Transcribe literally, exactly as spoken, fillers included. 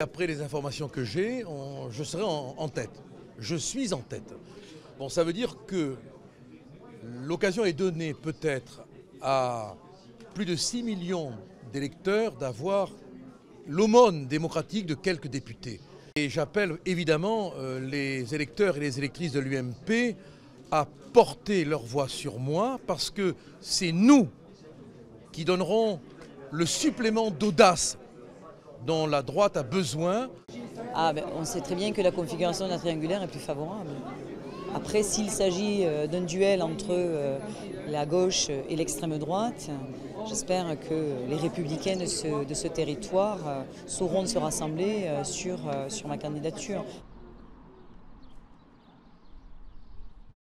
Après les informations que j'ai, je serai en, en tête. Je suis en tête. Bon, ça veut dire que l'occasion est donnée peut-être à plus de six millions d'électeurs d'avoir l'aumône démocratique de quelques députés. Et j'appelle évidemment euh, les électeurs et les électrices de l'U M P à porter leur voix sur moi, parce que c'est nous qui donnerons le supplément d'audace dont la droite a besoin. Ah, ben, on sait très bien que la configuration de la triangulaire est plus favorable. Après, s'il s'agit d'un duel entre euh, la gauche et l'extrême droite, j'espère que les républicains de ce, de ce territoire euh, sauront se rassembler euh, sur, euh, sur ma candidature.